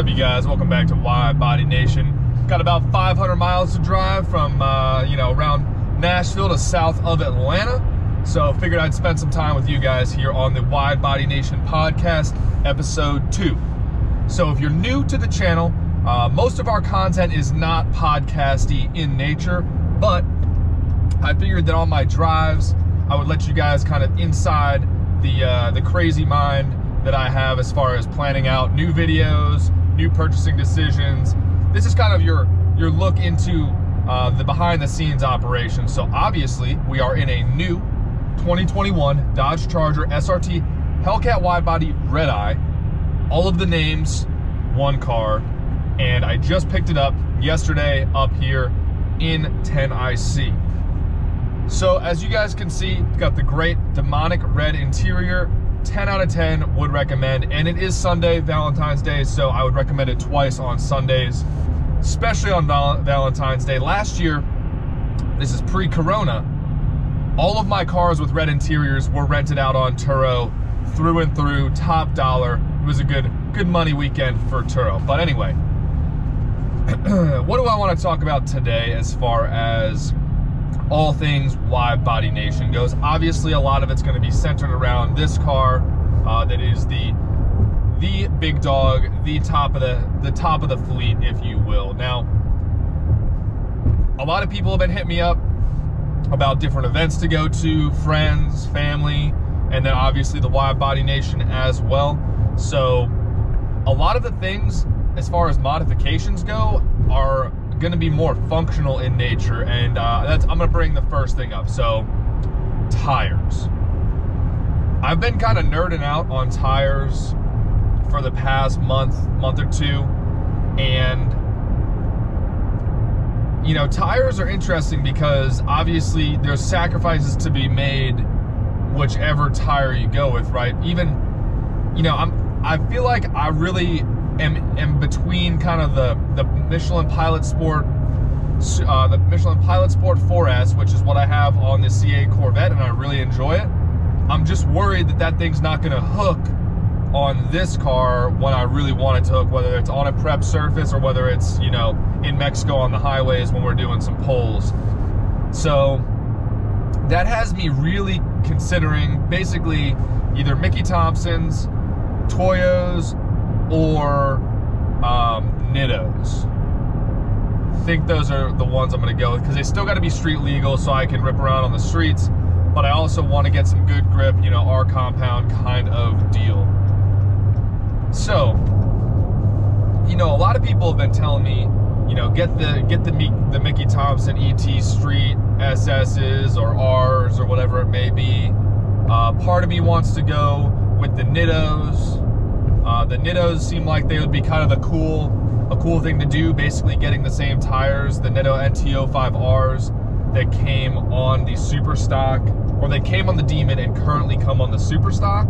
up, you guys? Welcome back to Wide Body Nation. Got about 500 miles to drive from around Nashville to south of Atlanta, so figured I'd spend some time with you guys here on the Wide Body Nation podcast, episode 2. So if you're new to the channel, most of our content is not podcasty in nature, but I figured that on my drives I would let you guys kind of inside the crazy mind that I have as far as planning out new videos, new purchasing decisions. This is kind of your look into the behind the scenes operation. So obviously we are in a new 2021 Dodge Charger SRT Hellcat Widebody Red Eye. All of the names, one car, and I just picked it up yesterday up here in 10IC. So as you guys can see, it's got the great demonic red interior. 10 out of 10 would recommend, and it is Sunday, Valentine's Day, so I would recommend it twice on Sundays, especially on Valentine's Day. Last year, this is pre-corona, all of my cars with red interiors were rented out on Turo through and through, top dollar. It was a good money weekend for Turo. But anyway, what do I want to talk about today as far as all things Wide Body Nation goes? Obviously a lot of it's going to be centered around this car that is the big dog, the top of the fleet, if you will. Now, a lot of people have been hitting me up about different events to go to, friends, family, and then obviously the Wide Body Nation as well. So a lot of the things as far as modifications go are going to be more functional in nature, and I'm going to bring the first thing up. So, tires. I've been kind of nerding out on tires for the past month or two, and you know, tires are interesting because obviously there's sacrifices to be made whichever tire you go with, right? Even, you know, I feel like I really am between kind of the Michelin Pilot Sport 4S, which is what I have on the C8 Corvette, and I really enjoy it. I'm just worried that thing's not going to hook on this car when I really want it to hook, whether it's on a prep surface or whether it's, you know, in Mexico on the highways when we're doing some poles. So that has me really considering basically either Mickey Thompson's, Toyo's, or Nitto's. I think those are the ones I'm gonna go with because they still gotta be street legal so I can rip around on the streets, but I also wanna get some good grip, you know, R compound kind of deal. So, you know, a lot of people have been telling me, you know, get the Mickey Thompson ET Street SS's or R's or whatever it may be. Part of me wants to go with the Nitto's. The Nitto's seem like they would be kind of a cool thing to do, basically getting the same tires, the Nitto NT05Rs that came on the Super Stock, or they came on the Demon and currently come on the Super Stock.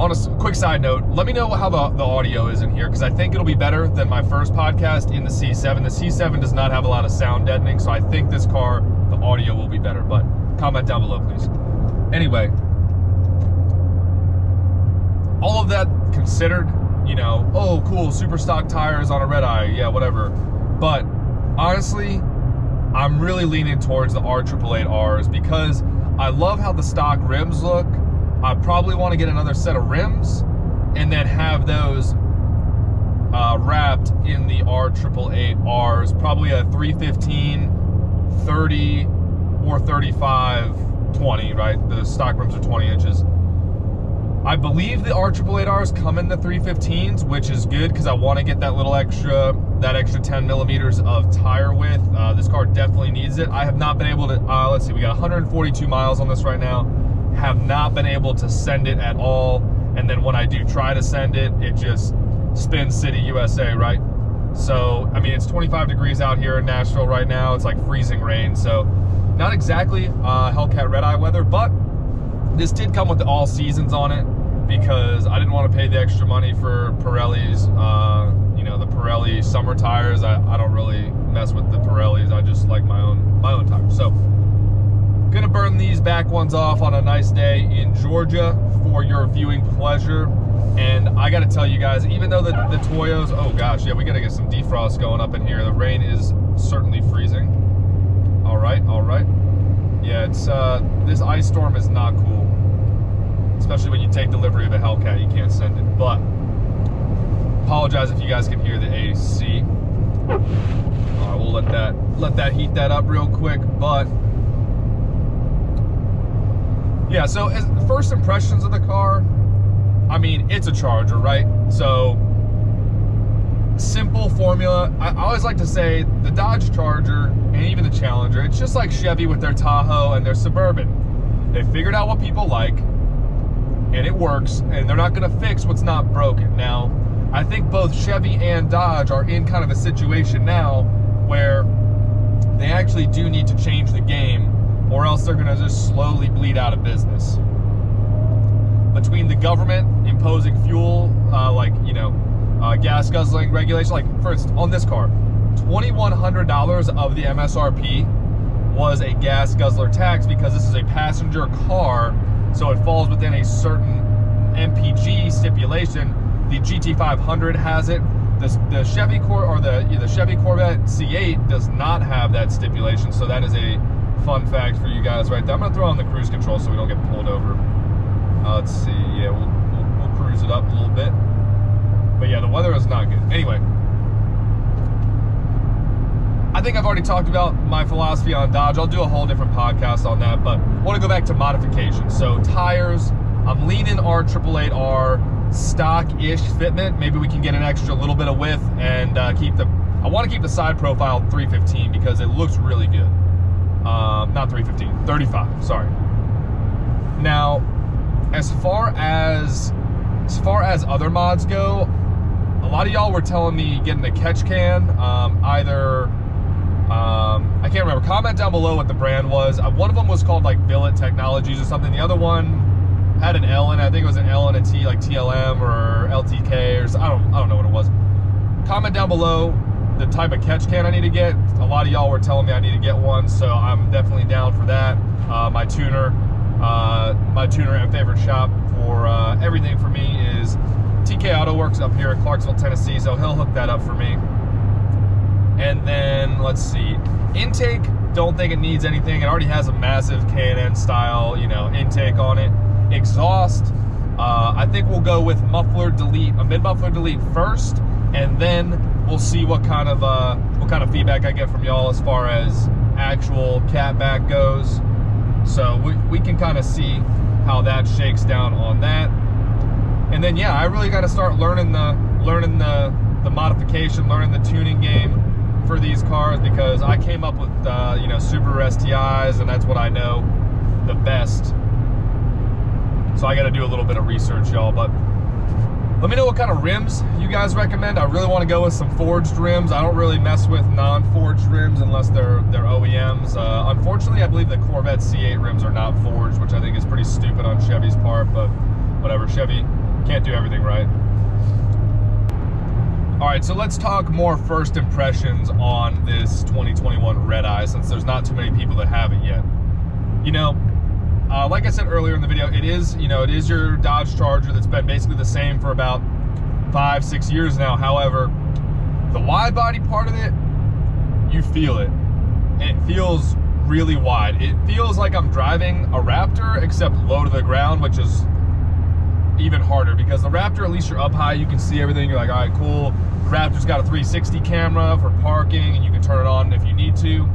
On a quick side note, let me know how the audio is in here, because I think it'll be better than my first podcast in the C7. The C7 does not have a lot of sound deadening, so I think this car, the audio will be better, but comment down below, please. Anyway, all of that considered, you know, oh, cool, Super Stock tires on a Red Eye, yeah, whatever. But honestly, I'm really leaning towards the R888Rs because I love how the stock rims look. I probably want to get another set of rims and then have those wrapped in the R888Rs, probably a 315, 30, or 35, 20, right? The stock rims are 20 inches. I believe the R888Rs come in the 315s, which is good because I want to get that little extra, that extra 10 millimeters of tire width. This car definitely needs it. I have not been able to, let's see, we got 142 miles on this right now. Have not been able to send it at all. And then when I do try to send it, it just spins City USA, right? So, I mean, it's 25 degrees out here in Nashville right now. It's like freezing rain. So not exactly Hellcat Red Eye weather, but this did come with the all seasons on it because I didn't want to pay the extra money for Pirelli's, you know, the Pirelli summer tires. I don't really mess with the Pirellis. I just like my own tires. So, gonna burn these back ones off on a nice day in Georgia for your viewing pleasure. And I gotta tell you guys, even though the Toyos, oh gosh, yeah, we gotta get some defrost going up in here. The rain is certainly freezing. All right. Yeah, it's this ice storm is not cool. Especially when you take delivery of a Hellcat, you can't send it. But apologize if you guys can hear the AC. All right, we'll let that heat that up real quick. But yeah, so as first impressions of the car, I mean, it's a Charger, right? So simple formula. I always like to say the Dodge Charger and even the Challenger, it's just like Chevy with their Tahoe and their Suburban. They figured out what people like and it works, and they're not gonna fix what's not broken. Now, I think both Chevy and Dodge are in kind of a situation now where they actually do need to change the game, or else they're gonna just slowly bleed out of business. Between the government imposing fuel, gas guzzling regulation, like first on this car, $2,100 of the MSRP was a gas guzzler tax because this is a passenger car, so it falls within a certain MPG stipulation. The GT500 has it. The Chevy Chevy Corvette C8 does not have that stipulation, so that is a fun fact for you guys right there. I'm gonna throw on the cruise control so we don't get pulled over. Let's see, yeah, we'll cruise it up a little bit. But yeah, the weather is not good. Anyway, I think I've already talked about my philosophy on Dodge. I'll do a whole different podcast on that, but I wanna go back to modifications. So tires, I'm leaning R888R. Stock-ish fitment. Maybe we can get an extra little bit of width and I want to keep the side profile 315 because it looks really good. Not 315, 35, sorry. Now, as far as other mods go, a lot of y'all were telling me getting the catch can, I can't remember, comment down below what the brand was. One of them was called like Billet Technologies or something. The other one had an L in it. I think it was an L and a T, like TLM or LTK or something. I don't know what it was. Comment down below the type of catch can I need to get. A lot of y'all were telling me I need to get one, so I'm definitely down for that. My tuner and favorite shop for everything for me is TK Auto Works up here in Clarksville, Tennessee, so he'll hook that up for me. And then, let's see, intake, don't think it needs anything. It already has a massive K&N style, you know, intake on it. Exhaust, I think we'll go with a mid muffler delete first, and then we'll see what kind of feedback I get from y'all as far as actual catback goes. So we can kind of see how that shakes down on that. And then yeah, I really got to start learning the modification, learning the tuning game for these cars, because I came up with Subaru STIs, and that's what I know the best. So I gotta do a little bit of research, y'all, but let me know what kind of rims you guys recommend. I really wanna go with some forged rims. I don't really mess with non-forged rims unless they're OEMs. Unfortunately, I believe the Corvette C8 rims are not forged, which I think is pretty stupid on Chevy's part, but whatever, Chevy can't do everything right. All right, so let's talk more first impressions on this 2021 Red Eye, since there's not too many people that have it yet. You know, like I said earlier in the video, it is your Dodge Charger that's been basically the same for about 5-6 years now. However, the wide body part of it, you feel it. It feels really wide. It feels like I'm driving a Raptor, except low to the ground, which is even harder, because the Raptor, at least you're up high, you can see everything. You're like, all right, cool. The Raptor's got a 360 camera for parking, and you can turn it on if you need to.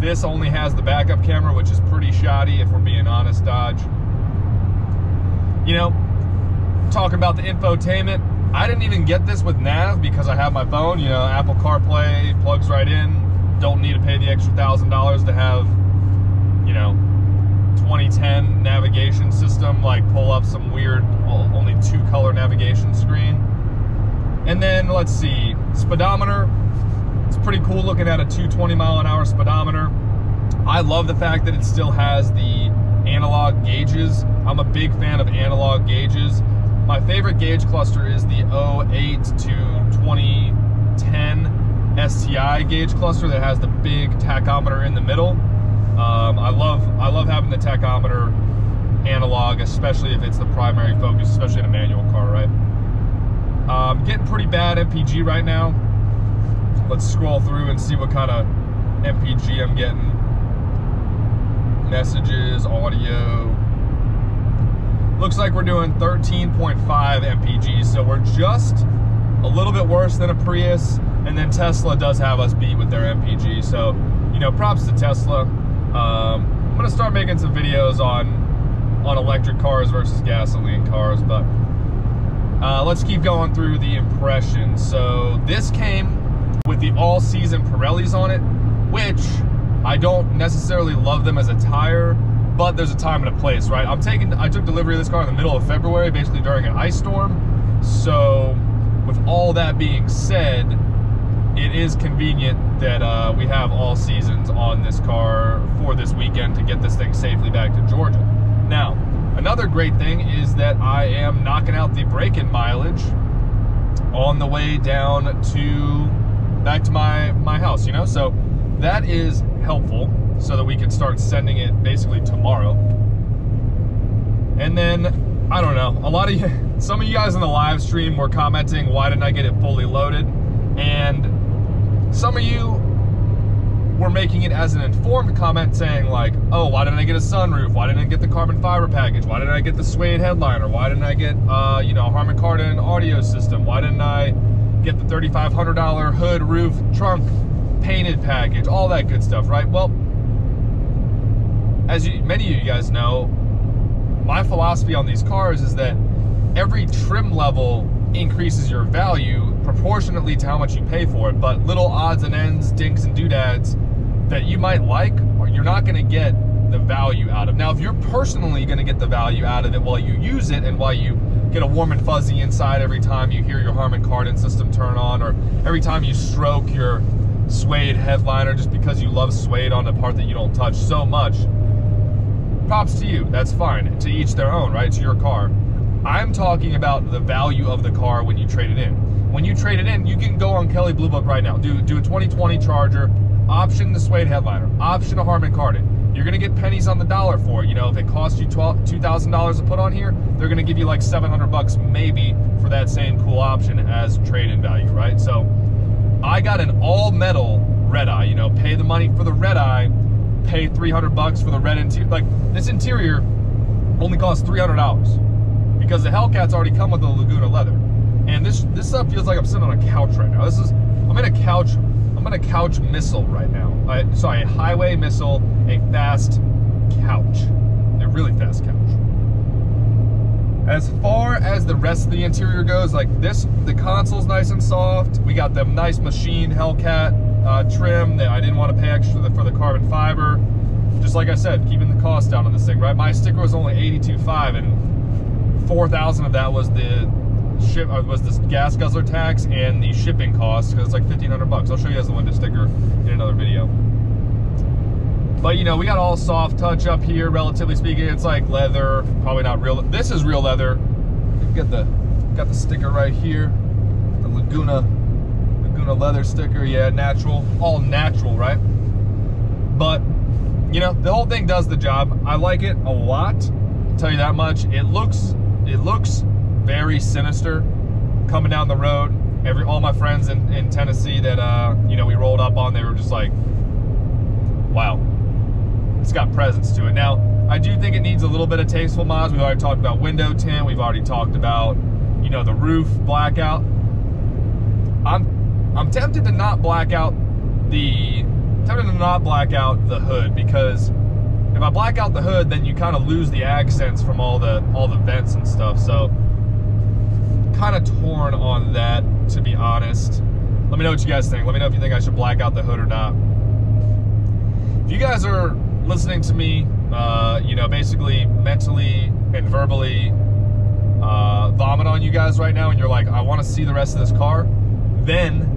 This only has the backup camera, which is pretty shoddy if we're being honest, Dodge. You know, talking about the infotainment, I didn't even get this with nav because I have my phone. You know, Apple CarPlay plugs right in. Don't need to pay the extra $1,000 to have, you know, 2010 navigation system, like pull up some weird, well, only 2-color navigation screen. And then, let's see, speedometer. It's pretty cool looking at a 220-mile-an-hour speedometer. I love the fact that it still has the analog gauges. I'm a big fan of analog gauges. My favorite gauge cluster is the 08 to 2010 STI gauge cluster that has the big tachometer in the middle. I love having the tachometer analog, especially if it's the primary focus, especially in a manual car, right? Getting pretty bad MPG right now. Let's scroll through and see what kind of MPG I'm getting. Messages, audio. Looks like we're doing 13.5 MPG, so we're just a little bit worse than a Prius, and then Tesla does have us beat with their MPG, so, you know, props to Tesla. I'm gonna start making some videos on electric cars versus gasoline cars, but let's keep going through the impressions. So this came with the all-season Pirellis on it, which I don't necessarily love them as a tire, but there's a time and a place, right? I took delivery of this car in the middle of February, basically during an ice storm. So with all that being said, it is convenient that we have all seasons on this car for this weekend to get this thing safely back to Georgia. Now, another great thing is that I am knocking out the break-in mileage on the way down to back to my house, you know? So that is helpful so that we can start sending it basically tomorrow. And then, I don't know, some of you guys in the live stream were commenting, why didn't I get it fully loaded? And some of you were making it as an informed comment saying like, oh, why didn't I get a sunroof? Why didn't I get the carbon fiber package? Why didn't I get the suede headliner? Why didn't I get, you know, Harman Kardon audio system? Why didn't I get the $3,500 hood, roof, trunk, painted package, all that good stuff, right? Well, as many of you guys know, my philosophy on these cars is that every trim level increases your value proportionately to how much you pay for it, but little odds and ends, dinks and doodads that you might like, or you're not gonna get the value out of. Now, if you're personally gonna get the value out of it while you use it and while you get a warm and fuzzy inside every time you hear your Harman Kardon system turn on, or every time you stroke your suede headliner just because you love suede on the part that you don't touch so much, props to you, that's fine. To each their own, right? It's your car. I'm talking about the value of the car when you trade it in. When you trade it in, you can go on Kelly Blue Book right now, do a 2020 Charger, option the suede headliner, option a Harman Kardon. You're gonna get pennies on the dollar for it. You know, if it costs you $2,000 to put on here, they're gonna give you like 700 bucks maybe for that same cool option as trade-in value, right? So I got an all-metal red eye, you know, pay the money for the red eye, pay 300 bucks for the red interior. Like, this interior only costs $300 because the Hellcat's already come with the Laguna leather. And this stuff feels like I'm sitting on a couch right now. I'm in a couch missile right now. Sorry, a highway missile, a fast couch, a really fast couch. As far as the rest of the interior goes, like this, the console's nice and soft. We got the nice machine Hellcat trim that I didn't want to pay extra for the carbon fiber. Just like I said, keeping the cost down on this thing, right? My sticker was only $82,500, and $4,000 of that was this gas guzzler tax and the shipping cost, because it's like $1,500 bucks. I'll show you guys the window sticker in another video. But you know, we got all soft touch up here, relatively speaking. It's like leather, probably not real. This is real leather. Got the sticker right here, the Laguna leather sticker. Yeah, natural, all natural, right? But you know, the whole thing does the job. I like it a lot, I'll tell you that much. It looks very sinister coming down the road. All my friends in Tennessee that you know, we rolled up on, they were just like, wow. It's got presence to it. Now, I do think it needs a little bit of tasteful mods. We've already talked about window tint. We've already talked about, you know, the roof blackout. I'm tempted to not black out the hood, because if I black out the hood, then you kind of lose the accents from all the vents and stuff. So kind of torn on that, to be honest. Let me know what you guys think. Let me know if you think I should black out the hood or not. If you guys are listening to me, you know, basically mentally and verbally vomit on you guys right now, and you're like, I want to see the rest of this car, then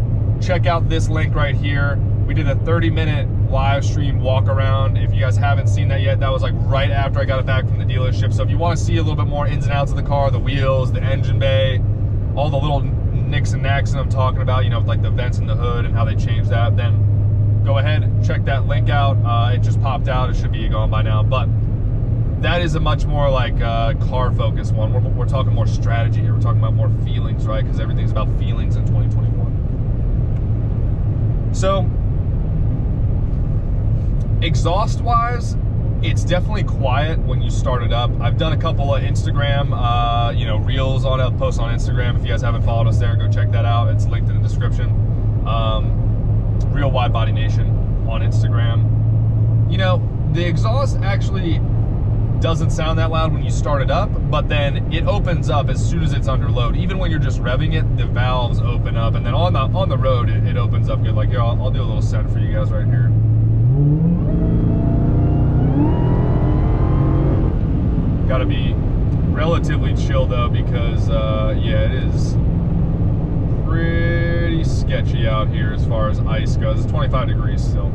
check out this link right here. We did a 30-minute live stream walk around. If you guys haven't seen that yet, that was like right after I got it back from the dealership. So if you want to see a little bit more ins and outs of the car, the wheels, the engine bay, all the little nicks and knacks that I'm talking about, you know, like the vents in the hood and how they changed that, then go ahead, check that link out. It just popped out. It should be gone by now. But that is a much more like car-focused one. We're talking more strategy here. We're talking about more feelings, right? Because everything's about feelings in 2021. So, exhaust-wise, it's definitely quiet when you start it up. I've done a couple of Instagram, you know, reels on it, posts on Instagram. If you guys haven't followed us there, go check that out. It's linked in the description. Real Wide Body Nation on Instagram. You know, the exhaust actually doesn't sound that loud when you start it up, but then it opens up as soon as it's under load. Even when you're just revving it, the valves open up, and then on the road, it opens up good. Like, yeah, I'll do a little set for you guys right here. Gotta be relatively chill though, because yeah, it is pretty sketchy out here as far as ice goes. It's 25 degrees still.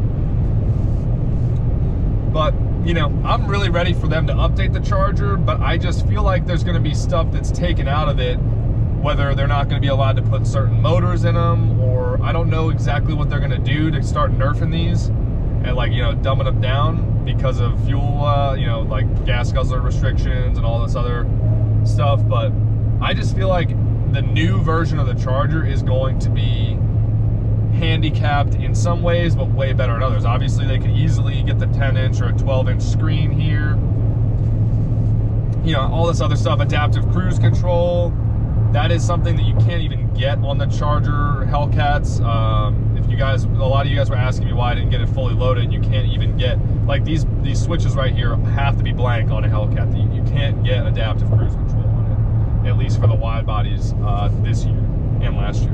But you know, I'm really ready for them to update the Charger, but I just feel like there's gonna be stuff that's taken out of it, whether they're not gonna be allowed to put certain motors in them, or I don't know exactly what they're gonna do to start nerfing these and, like, you know, dumbing them down because of fuel, you know, like gas guzzler restrictions and all this other stuff. But I just feel like the new version of the Charger is going to be handicapped in some ways, but way better in others. Obviously, they could easily get the 10-inch or a 12-inch screen here. You know, all this other stuff, adaptive cruise control. That is something that you can't even get on the Charger Hellcats. If you guys, a lot of you guys were asking me why I didn't get it fully loaded. You can't even get, like, these switches right here have to be blank on a Hellcat. You can't get adaptive cruise control on it, at least for the wide bodies this year and last year.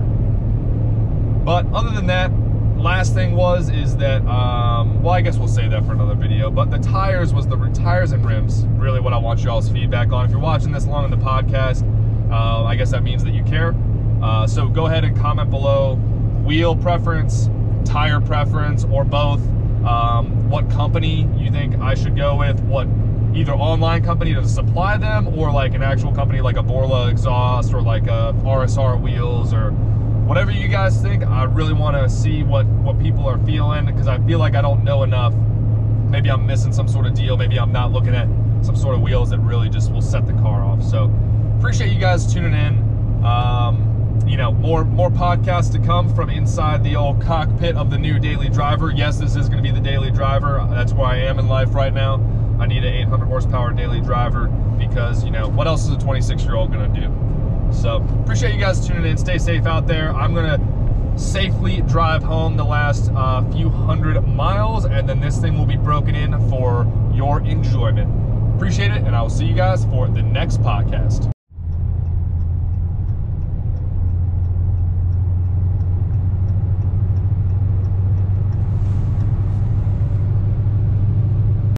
But other than that, last thing is that, well, I guess we'll save that for another video, but the tires was the tires and rims, really what I want y'all's feedback on. If you're watching this long in the podcast, I guess that means that you care. So go ahead and comment below, wheel preference, tire preference, or both. What company you think I should go with, what either online company to supply them, or like an actual company like a Borla exhaust, or like a RSR wheels, or whatever you guys think. I really want to see what people are feeling, because I feel like I don't know enough. Maybe I'm missing some sort of deal. Maybe I'm not looking at some sort of wheels that really just will set the car off. So appreciate you guys tuning in. You know, more podcasts to come from inside the old cockpit of the new Daily Driver. Yes, this is going to be the Daily Driver. That's where I am in life right now. I need an 800 horsepower Daily Driver, because, you know, what else is a 26-year-old going to do? So appreciate you guys tuning in. Stay safe out there. I'm going to safely drive home the last few hundred miles, and then this thing will be broken in for your enjoyment. Appreciate it, and I will see you guys for the next podcast.